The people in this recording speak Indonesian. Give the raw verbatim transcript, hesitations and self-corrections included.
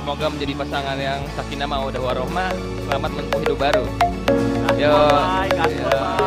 Semoga menjadi pasangan yang sakinah mawaddah warahmah. Selamat menempuh hidup baru. Yo.